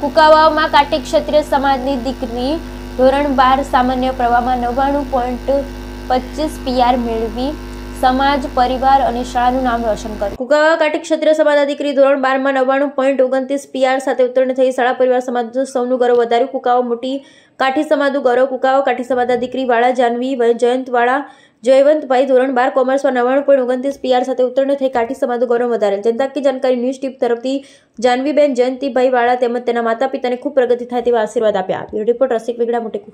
कुकावाव में काटे क्षत्रिय समाज की दीकरी धोरण 12 सामान्य प्रवाह में 99.25 पीआर मेळवी समाज परिवार और शाळानुं नाम रोशन कर्युं। कुकावा काटे क्षत्रिय समाजना दीकरी धोरण 12 में 99.29 पीआर साथे उत्तीर्ण थई शाळा परिवार समाजनुं सौनुं गौरव वधार्युं। कुकावा मोटी काठी समाजनुं गौरव। कुकावा काठी समाजना दीकरी वाळा जानवी जयंतवाळा जयवंतभाई धोरण 12 कॉमर्स में 99.29 पीआर साथे उत्तीर्ण थई काठी समाजनुं गौरव वधारेल। जनता की जानकारी न्यूज टीम तरफथी जानवीबेन जयंतीभाई वाळा तेमज तेना माता पिताने खूब प्रगति थाय तेवा आशीर्वाद आप्या। ब्यूरो रिपोर्ट रसिक वेगड़ा मोटे।